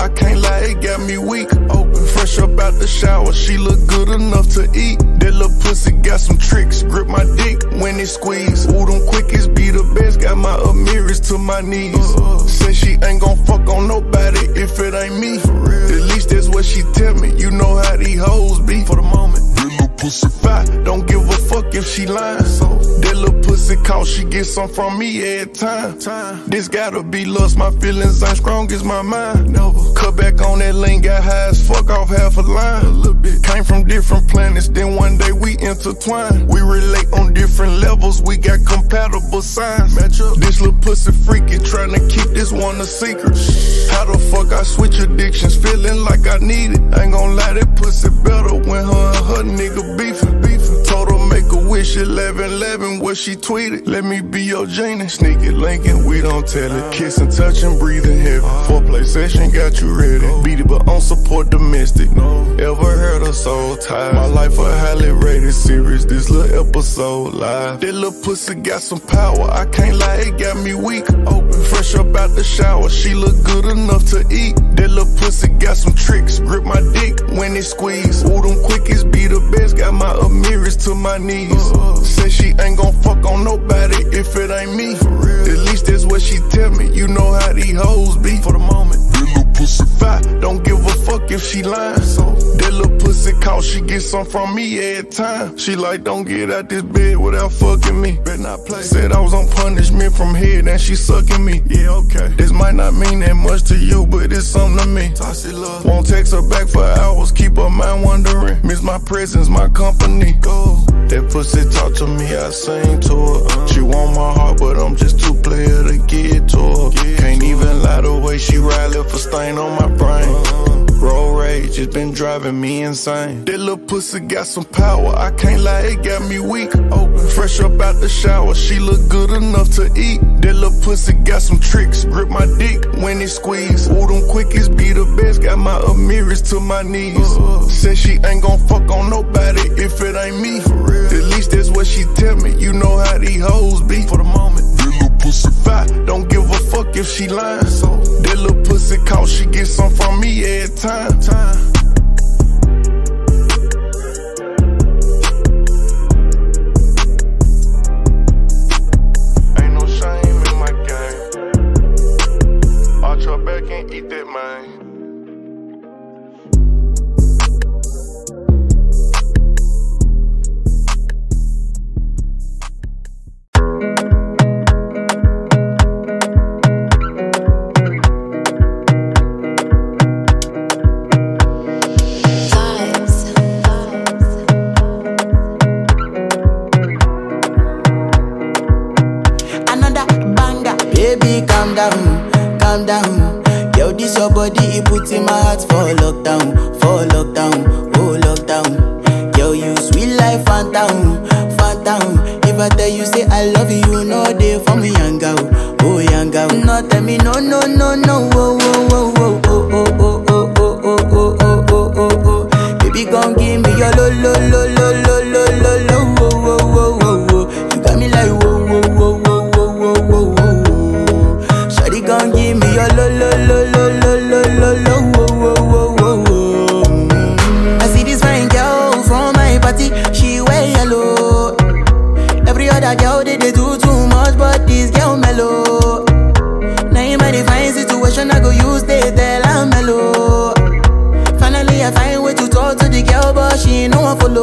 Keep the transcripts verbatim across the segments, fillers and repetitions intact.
I can't lie, it got me weak. Open, fresh up out the shower, she look good enough to eat. That little pussy got some tricks, grip my dick when it squeeze. Ooh, them quickies be the best, got my Amiris to my knees. uh, uh, Said she ain't gon' fuck on nobody if it ain't me. For real. At least that's what she tell me, you know how these hoes be. For the moment, that little pussy fire, don't give a fuck if she lying. So that little pussy call, she get some from me every time. time This gotta be lust, my feelings ain't strong as my mind. Never cut back on that lane, got high as fuck off half a line. A little bit came from different planets, then one day we intertwine. We relate on different levels, we got compatible signs. Match up. This little pussy freaky, trying to keep this one a secret. How the fuck I switch addictions, feeling like I need it. Ain't gon' lie, that pussy better when her and her nigga beefin', beefin'. Told her make a wish, eleven eleven, what she tweeted. Let me be your genie. Sneak it, linkin', we don't tell it. Kissin', touchin', breathin' heavy. Foreplay session got you ready. Beat it, but on support domestic. Ever heard her soul tired? My life a highly rated series, this little episode live. That little pussy got some power, I can't lie, it got me weak. Open, fresh up out the shower, she look good enough to eat. That little pussy got some tricks, grip my dick when it squeeze. Ooh, them quickies be the best, got my Amiris to my knees. uh, Said she ain't gon' fuck on nobody if it ain't me. For real. At least that's what she tell me, you know how these hoes be. For the moment, that little pussy fire, don't give a fuck if she lying. So that little pussy call, she get some from me every time. She like, don't get out this bed without fucking me. Better not play. Said I was on punishment from here, now she sucking me. Yeah, okay. This might not mean that much to you, but it's something to me. Toxic love. Won't text her back for hours, keep her mind wondering. Miss my presence, my company. Go. That pussy talk to me, I sing to her. She want my heart, but I'm just too player to get to her. Can't even lie, the way she ride left a stain on my brain. Road rage, it's been driving me insane. That little pussy got some power, I can't lie, it got me weak. Open, fresh up out the shower, she look good enough to eat. That little pussy got some tricks, grip my dick when it squeeze. Ooh, them quickies be the best, got my Amiris to my knees. uh, uh, Said she ain't gon' fuck on nobody if it ain't me. For real. At least that's what she tell me, you know how these hoes be. For the moment, that little pussy fire, don't give a fuck if she lying. So that little pussy call, she get some from me every time, time. Ain't no shame in my game, arch her back and eat that man. Oh,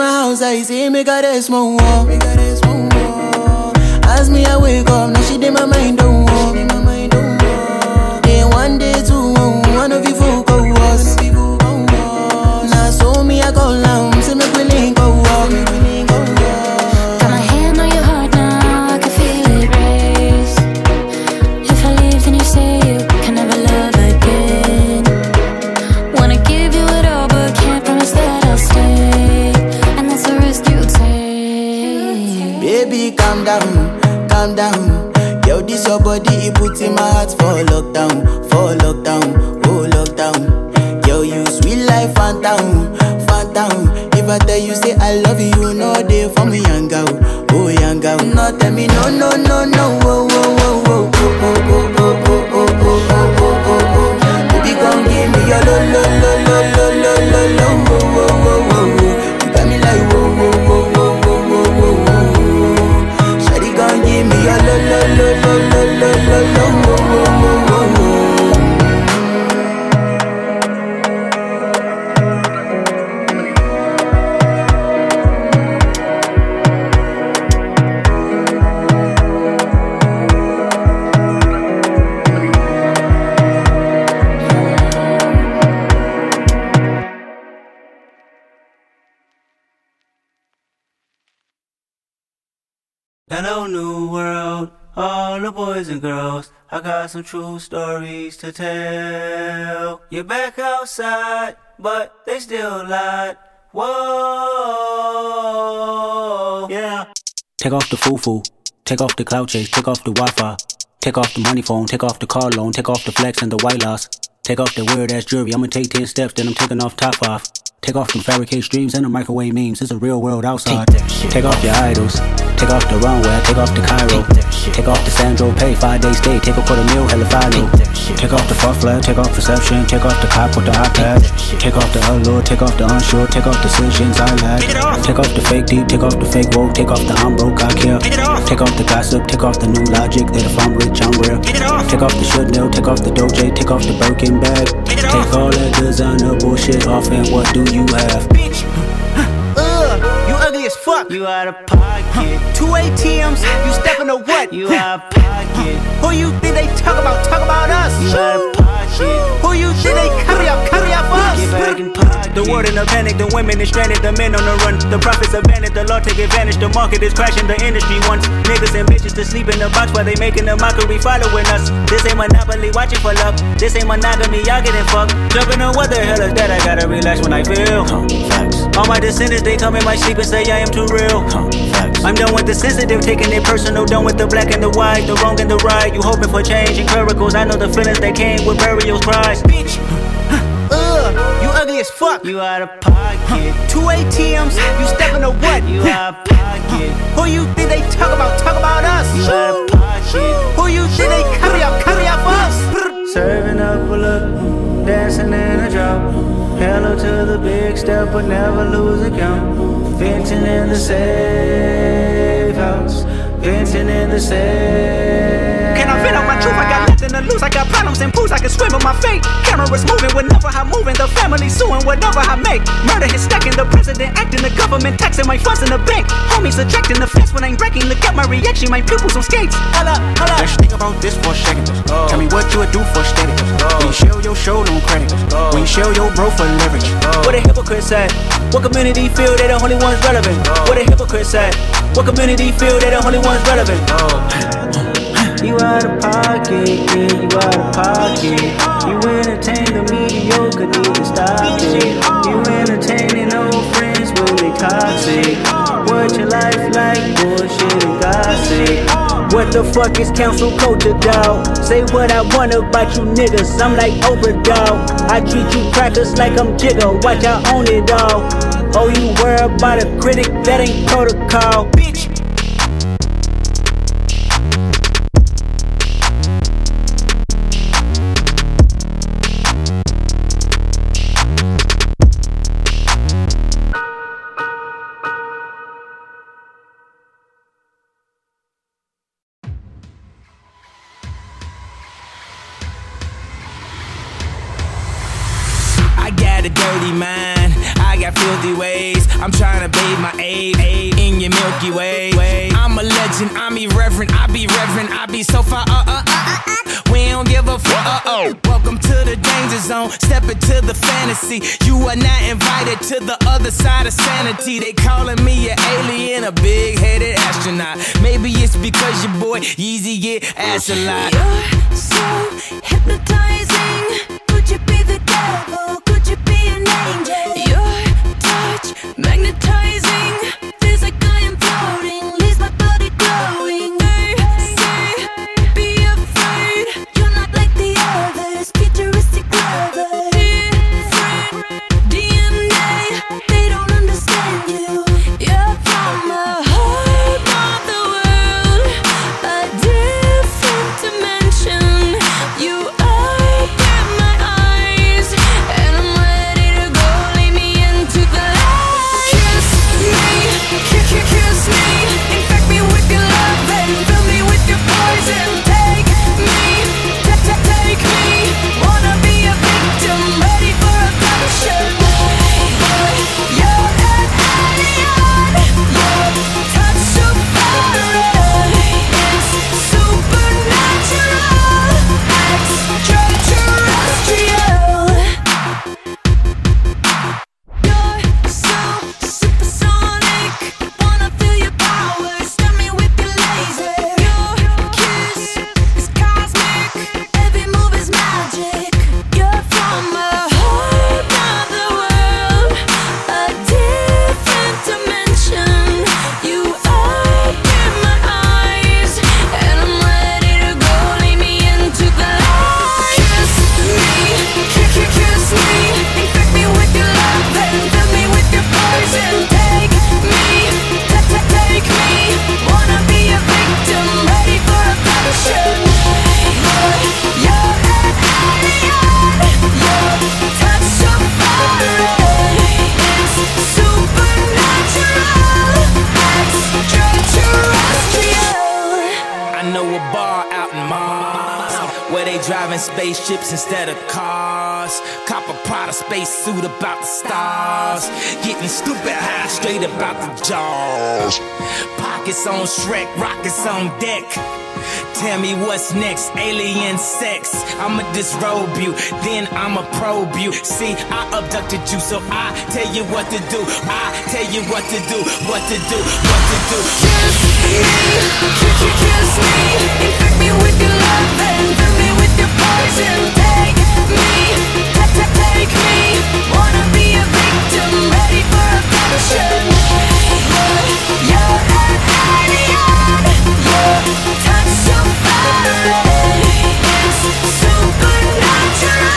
my house, I say make her rest more. As me I wake up, now she did my mind don't walk. Day one, day two, one of you folk of us. Now so me I call now, say make we link up. Got my hand on your heart now, I can feel it race. If I leave then you say you can never love again. Wanna give you it all but can't promise that I'll stay. And that's the risk you take. Baby calm down, calm down. Yo, this your body, it puts in my heart for lockdown, for lockdown, oh lockdown. Yo, you sweet life, phantom, phantom. If I tell you say I love you, no day for me, young girl, oh young girl. No tell me no, no, no, no, oh, oh, oh, oh, oh, oh, oh, oh, oh, oh, oh, oh, oh, oh. Baby, come give me your lo, lo, lo, lo, lo, lo, lo, lo, oh, oh, oh, oh. You got me like whoa, whoa, whoa, whoa, whoa, whoa, whoa. Give me a lo lo lo lo lo lo lo lo lo lo lo lo. Got no new world, all the boys and girls. I got some true stories to tell. You're back outside, but they still lied. Whoa, yeah. Take off the foo-foo, take off the cloud chase, take off the Wi-Fi, take off the money phone, take off the car loan, take off the flex and the white loss, take off the weird-ass jewelry. I'ma take ten steps, then I'm taking off top five. Take off from fabricate streams and the microwave memes. It's a real world outside. Take, take off your idols. Take off the runway. Take off the Cairo. Take, take off the Sandro pay. Five days stay. Take off for the meal. Hella follow. Take, take off the fuck flag. Take off perception. Take off the cop with the iPad. Take, take off the allure. Take off the unsure. Take off decisions I lack. Take off the fake deep. Take off the fake woke. Take off the I'm broke. I care. Take off the gossip. Take off the new logic that if I'm rich I'm real. Take off the shit nail. Take off the doje. Take off the Birkin bag. Take all that designer bullshit off and what do you have? Bitch, uh, you ugly as fuck. You out of pocket. Huh. Two A T Ms, you stepping on what? You out of pocket. Huh. Who you think they talk about? Talk about us. You out of pocket. Who you think they carry up? Carry up us. Get back in pocket. The world in a panic. The women is stranded. The men on the run. The profits abandoned. The law take advantage. The market is crashing. The industry wants niggas and bitches to sleep in the box while they making a mockery following us. This ain't monopoly. Watching for love. This ain't monogamy. Y'all getting fucked. Jumping on what the hell is that? I gotta relax when I feel. All my descendants, they come in my sleep and say I am too real. I'm done with the sensitive, taking it personal. Done with the black and the white, the wrong and the right. You hoping for change and miracles. I know the feelings that came with burials cries. Bitch, uh, you ugly as fuck. You out of pocket. Two A T Ms, you stepping on what? You out of pocket. Who you think they talk about? Talk about us. You out of pocket. Who you think they carry up? Carry up us. Serving up a look, dancing in a drop. Hello to the big step, but never lose a count. Venting in the safe house. Venting in the safe. Can I vent on my truth? I got nothing to lose. I got problems and pools. I can swim with my fate. Cameras moving whenever I'm moving. The family suing whatever I make. Murder is stacking. The president acting. The government taxing my funds in the bank. Homies subtracting the fence when I'm breaking. Look at my reaction. My pupils on skates. Hold up, hold up. Let's think about this for a second. Oh. Tell me what you would do for status. Oh. When you show your show no credit. Oh. When you show your bro for leverage. Oh. What a hypocrite said. What community feel they the only ones relevant? Oh. What a hypocrite said. What community feel they the only ones relevant? Oh. You out of pocket, yeah, you out of pocket. You entertain the mediocre, need to stop it. You entertaining old friends, well they toxic. What your life like, bullshit and gossip. What the fuck is council culture, dawg? Say what I want about you niggas, I'm like Oprah, dawg. I treat you crackers like I'm Jigga, watch I own it all. Oh, you worry about a critic, that ain't protocol, bitch. their filthy ways. I'm trying to bathe my aid in your Milky Way. I'm a legend, I'm irreverent, I be reverent, I be so far, uh, uh, uh, uh, uh. We don't give a fuck, uh, oh. Welcome to the danger zone, step into the fantasy. You are not invited to the other side of sanity. They calling me an alien, a big-headed astronaut. Maybe it's because your boy Yeezy get ass a lot. You're so hypnotizing. Could you be the devil? Could you be an angel? Your touch magnetizing. Feels like I am floating, leaves my body glowing. They say, be afraid. You're not like the others, futuristic lover. Different D N A, they don't understand you. You're from a whole other world, a different dimension. You are spaceships instead of cars. Cop a Prada space suit about the stars. Getting stupid high straight about the jaws. Pockets on Shrek, rockets on deck. Tell me what's next, alien sex. I'ma disrobe you, then I'ma probe you. See, I abducted you, so I tell you what to do. I tell you what to do, what to do, what to do. Kiss me, kiss me, kiss me. Infect me with your love and fill me with your poison. Take me, take me. Wanna be a victim, ready for abduction. You're an idiot. You're touch so far away. It's supernatural,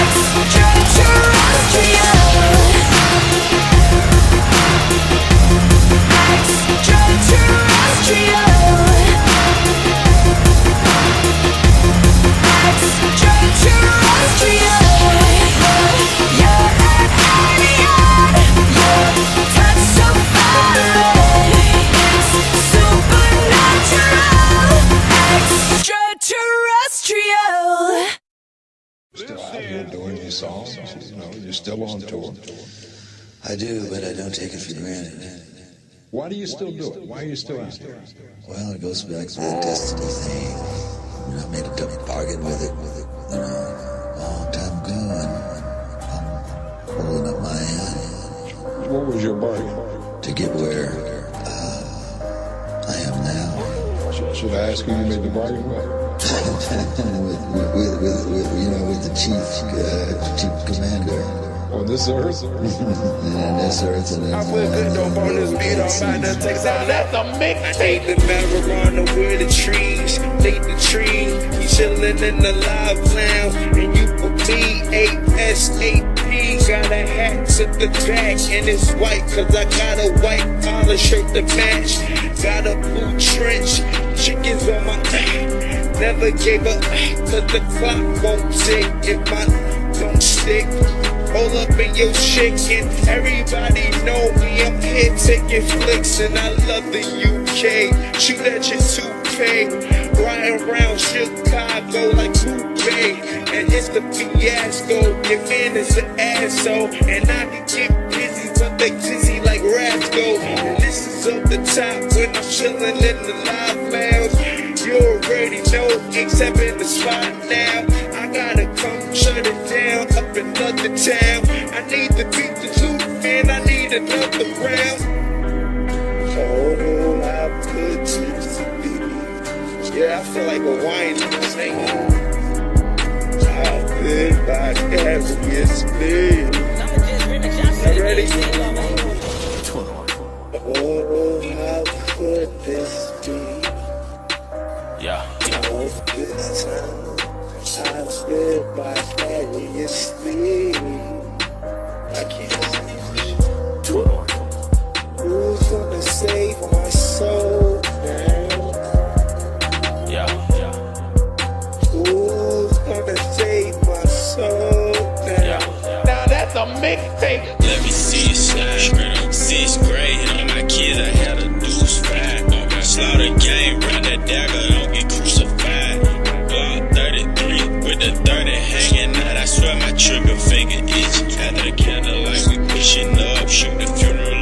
extraterrestrial, extraterrestrial, extraterrestrial. Still out here doing these songs, you know, you're still on tour. I do, but I don't take it for granted. Why do you still do it? Why are you still out here? Well, it goes back to the destiny thing. You know, I made a dumb bargain with it, with it, you know, a long time ago, and I'm holding up my hand. What was your bargain? To get where uh, I am now. Should, should I ask who you made the bargain with? with, with, with, with, you know, with the chief, uh, chief commander. On this earth? And on this earth, and I put the dope on this beat, I'm about to take out at the make tape. The marijuana where the trees, take the tree. You chillin' in the live lounge, and you put B A S A P. Got a hat to the back, and it's white, cause I got a white collar shirt to match. Got a blue trench, chickens on my back. Never gave up, cause the clock won't tick if I don't stick. Hold up in your chicken. Everybody know me, I'm here taking flicks. And I love the U K, shoot at your two K. pay. Riding around Chicago like Coupe, and it's the fiasco. Your man is an asshole, and I can get busy, but they dizzy like Rasco. And this is up the top when I'm chilling in the live lounge. You already know, except in the spot now. I gotta come shut it down up in another town. I need to beat the loop, man, I need another round. Although I could choose to be, yeah, I feel like a wine singer. How good my castle is big. You ready? Oh, how could this be? Yeah, yeah. All this time, how good my castle is big. I can't see you. Who's gonna save my soul now? Yeah, yeah. Who's gonna save my soul now? Yeah, yeah. Now that's a mixtape. Let me see you slide. Sixth grade, all my kids, I had a deuce five. All my slaughter game, run the dagger, don't get crucified. Block thirty-three with the thirty hanging out. I swear my trigger finger itch. Out of the candlelight, we pushing up, shoot the funeral.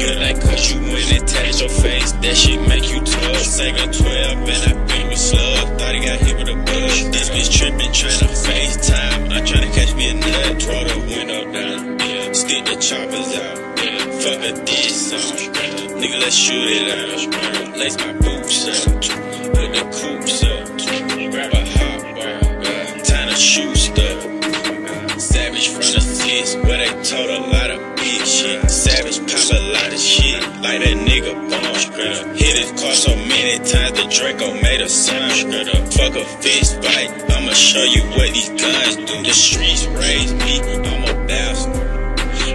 Girl, I cut you when it touch your face. That shit make you tough. Sang on twelve and I been with slug. Thought he got hit with a bush. This bitch trippin', tryna FaceTime. I'm tryna catch me a nut. Throw the window down, yeah. Stick the choppers out, yeah. Fuck a diss song, yeah. Nigga, let's shoot it out. Lace my boots up, put the coops up. Grab a hot bar, yeah. Time to shoot stuff. Savage from the six, where they told a lot of bitch, yeah. Savage pop a lot of shit, like that nigga bomb. Hit his car so many times, the Draco made a sound. Fuck a fist fight, I'ma show you what these guns do. The streets raise me, I'm a bastard.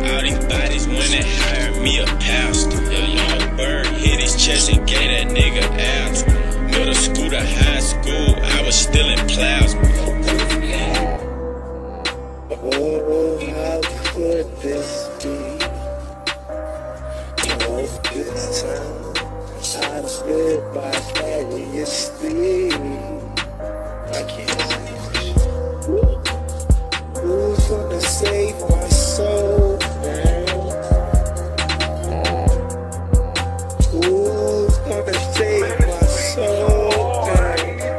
All these bodies when they hire me a pastor. A young bird hit his chest and gave that nigga ass. Middle school to high school, I was still in plasma. Oh, how could this be? All this time, I'm split by various things. I can't see. Who's gonna save my soul now? Who's gonna save my soul now?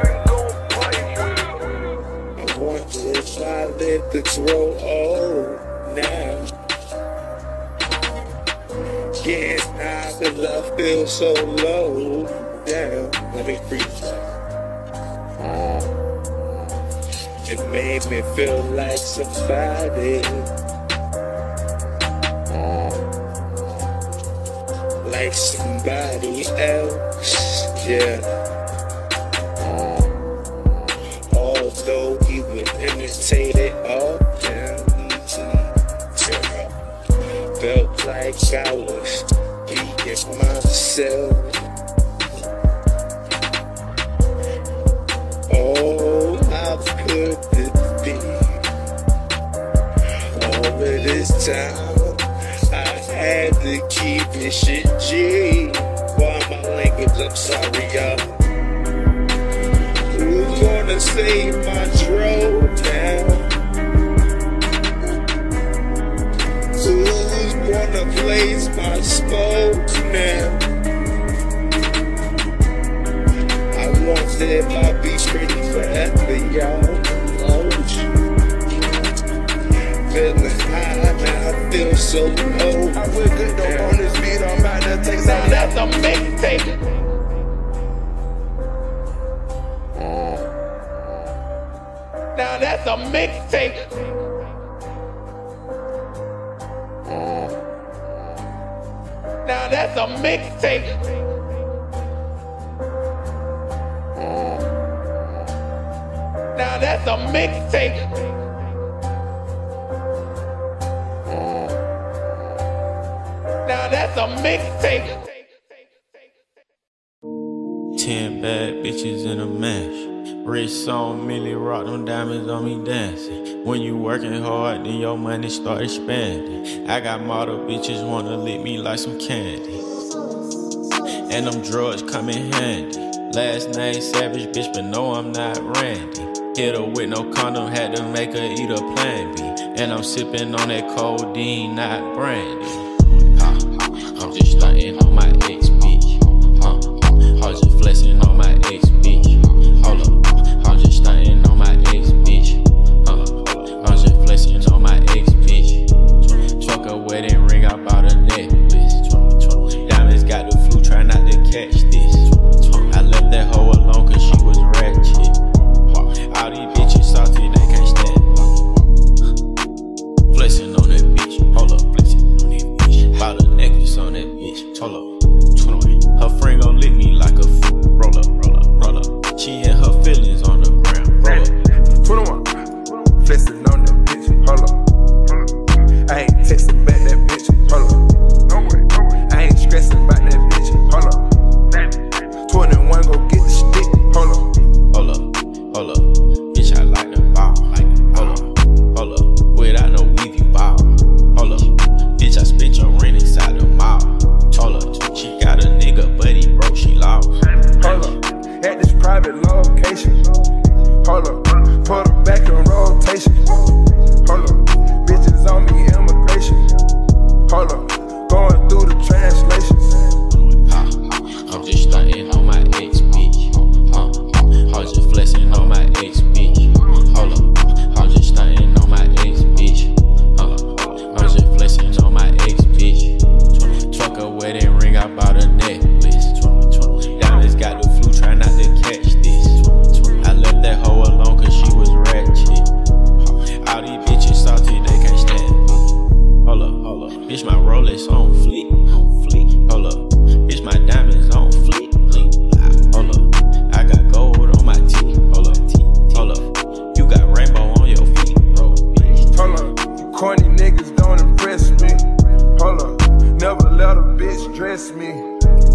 I want if I let the grow old now. Can't hide the love feel so low down. Let me freeze. It made me feel like somebody, like somebody else, yeah. Although he would imitate it all down, yeah. Felt like I was beating myself. Oh, how could it be? All of this time, I had to keep this shit G. Why my language? I'm sorry, y'all. Who's gonna save my troll now? Who's gonna blaze my smoke now? I want to live my beach pretty forever, y'all. Feeling high now, I feel so low. I feel good though on this beat, I'm about to take some. That's a mixtape. Now that's a mixtape. Now that's a mixtape. Now that's a mixtape. Now that's a mixtape. Ten bad bitches in a mash. Rich song, Millie rock them diamonds on me dancing. When you working hard, then your money start expanding. I got model bitches wanna lick me like some candy. And them drugs come in handy. Last name Savage, bitch, but no, I'm not Randy. Hit her with no condom, had to make her eat a Plan B. And I'm sipping on that codeine, not brandy. Huh, I'm just stunting on my ex, bitch. Huh, I'm just flexing on my ex, bitch. Hold up, I'm just stunting on my ex, bitch. Huh, I'm just flexing on my ex, bitch. Truck a wedding ring, I bought a necklace. Diamonds got the flu, try not to catch this. I left that hoe alone cause she was ratchet. All these bitches salty, they can't stand me. Flexing on that bitch, hold up, flexing on that bitch. Bought a necklace on that bitch, hold up. Her friend gon' lick me like a fool. Roll up, roll up, roll up. She and her feelings on the ground, roll up. twenty-one, flexing on that bitch, hold up. I ain't texting back that bitch, hold up. I ain't stressing about that bitch, hold up. twenty-one go get the stick, hold up, hold up, hold up, bitch I like the ball, like hold up, hold up, without no weave you ball, hold up, bitch I spent your rent inside the mall, hold up, she got a nigga but he broke, she lost, hold up, at this private location, hold up, put her back in rotation, hold up, bitches on me immigration, hold up, going through the translations. I'm just stunting on my ex, bitch. Huh? I'm just flexing on my ex, bitch. Hold up. I'm just stunting on my ex, bitch. Huh? I'm just flexing on my ex, bitch. Truck a wedding ring, I bought a necklace. Diamonds got the flu, try not to catch this. I left that hoe alone cause she was ratchet. All these bitches salty, they can't stand me. Hold up, hold up. Bitch, my Rolex on fleek. Hold up. Bitch, my diamonds on fleek. Hold up, I got gold on my teeth. Hold up, hold up, you got rainbow on your feet. Hold up, you corny niggas don't impress me. Hold up, never let a bitch dress me.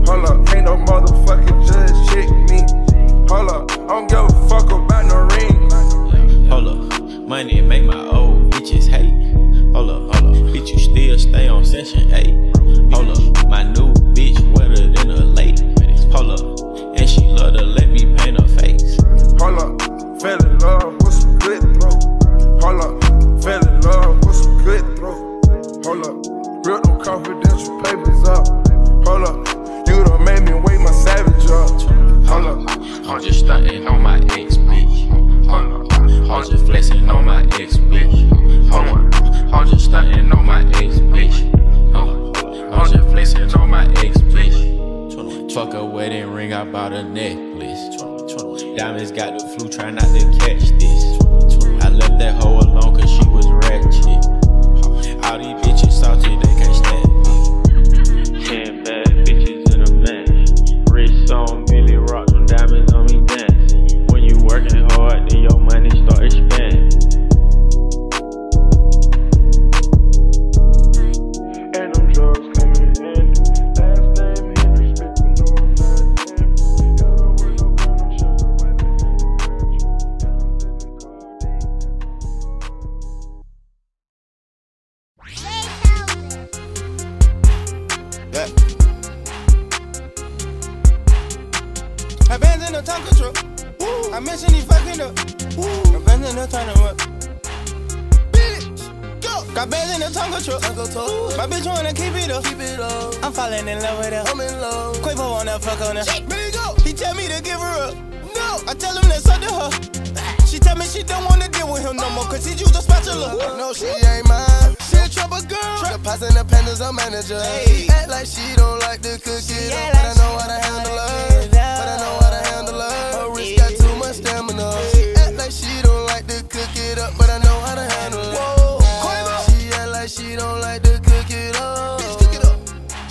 Hold up, can't no motherfucking judge check me. Hold up, I don't give a fuck about no ring. Hold up, money make my old bitches hate. Hold up, hold up, bitch, you still stay on session eight. Hold up, my new bitch wetter than a lake. Hold up, and she love to let me paint her face. Hold up, fell in love with some good throat. Hold up, fell in love with some good throat. Hold up, real no confidential papers up. Hold up, you done made me wake my savage up. Hold up, I'm just stunting on my ex, bitch. Hold up, I'm just flexing on my ex, bitch. Hold up, I'm just stunting on my ex, bitch. I'm just flexing on my ex, bitch. Truck a wedding ring, I bought a necklace. Diamonds got the flu, try not to catch this. I left that hoe alone cause she was ratchet. All these bitches salty, they can't stand me. Ten bad bitches in a mansion. Wrist on Millie, rock them diamonds on me dancing. When you working hard, then your money start expanding. Hey. Act like she don't like the cookie, yeah, but I know how to handle her. But I know how to handle her. Her wrist got too much stamina. She act like she don't like the cookie up, but I know how to handle her. Whoa. She act like she don't like the cookie up. Bitch, cook it up.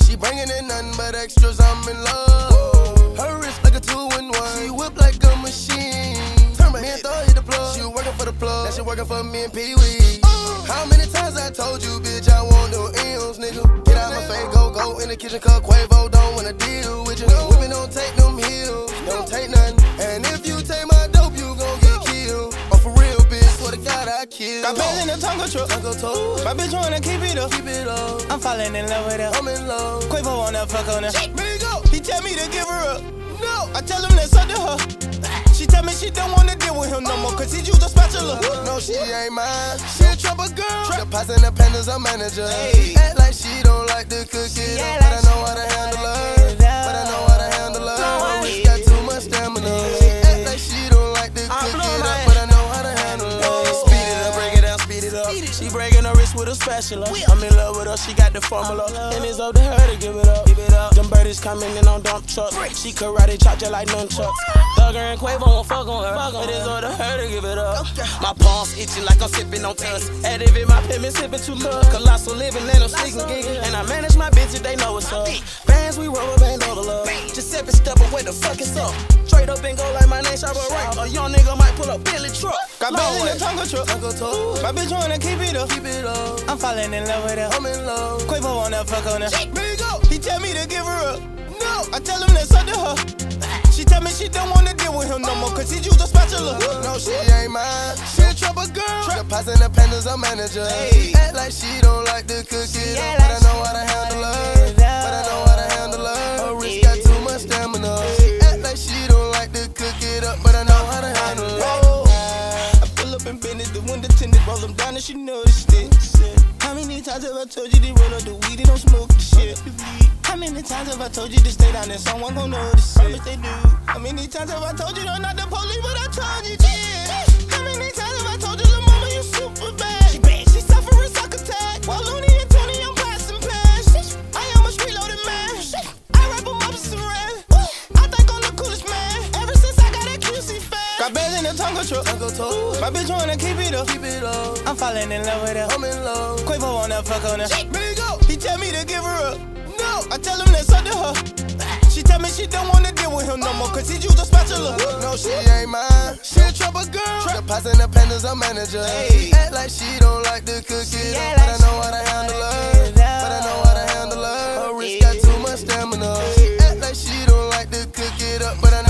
She bringing in nothing but extras. I'm in love. Her wrist like a two and one. She whip like a machine. Turn my hand, throw hit the plug. She working for the plug. Now she working for me and Pee Wee. How many times I told you, bitch, I want no M's, nigga. Get out my face, go, go in the kitchen, cause Quavo don't wanna deal with you. No. Women don't take them heels, don't take nothing. And if you take my dope, you gon' get killed. Oh, for real, bitch, swear to God, I kill. Got pants in the Tonka truck, Tonka toe. My bitch wanna keep it up, keep it up. I'm falling in love with her, I'm in love. Quavo wanna fuck on her, shake, bring it up. He tell me to give her up. No, I tell him that's under her. She tell me she don't wanna deal with him no more, cause he used a spatula. No, she ain't mine. She a trouble girl. The pots and the pandas are manager. Hey. Act like she don't like the cookie, yeah, but I know how to handle her. But I know how to handle her. Always got too much stamina. She act like she don't like the cookie, but I know how to handle her. Speed it up, break it down, speed it up. She breaking her wrist with a spatula. I'm in love with her, she got the formula, and it's up to her to give it up. Them birdies coming in on dump trucks. She karate chop just like nunchucks. Thugger and Quavo won't fuck on her. It is all to her to give it up. My palms itching like I'm sipping on tuss. Activate my pimp and sipping too much. Colossal living and I'm sneaking gigging. And I manage my bitches, they know what's up. Bands, we roll with band all the love. Giuseppe step away, the fuck is up. Straight up and go like my name, Shabba Wright. A young nigga might pull up Billy truck. Got Billy in the Tonga truck. My bitch wanna keep it up. I'm falling in love with her. I'm in love. Quavo wanna fuck on her. He tell me to give her up. No, I tell him that's under her. She tell me she don't wanna deal with him no more, cause he used a spatula. No, she ain't mine. She a trouble girl. The pots and the pandas are manager. Hey. Act like she don't like the cookie, yeah, but like I know how to handle her. But I know how to handle her. Her wrist got too much stamina. She act like she don't like the cookie, but I know how to handle her. Oh. I pull up and bend it, the window tinted, roll them down and she noticed it. How many times have I told you to roll up the weed and don't smoke the shit? How many times have I told you to stay down there? Someone gon' notice it. They do. How many times have I told you to not the police, but I told you, yeah. How many times have I told you, little mama, you super bad? She bad, she suffering suck attack. While Looney and Tony, I'm passing past. I am a street loaded man. I wrap them up in some red. I think I'm the coolest man. Ever since I got that Q C fan. Got bad in the Tonga truck. My bitch wanna keep it up. Keep it up. I'm falling in love with her. I'm in love. Quavo wanna fuck on her. Baby go. He tell me to give her up. I tell him that's under her. She tell me she don't wanna deal with him no more, cause he used a spatula. No, she ain't mine. She a trouble girl. The pots and the pandas are manager. Hey. Act like she don't like the cookie, but I know how to handle her. But I know how to handle her. Her wrist got too much stamina. She act like she don't like the cookie, but I know.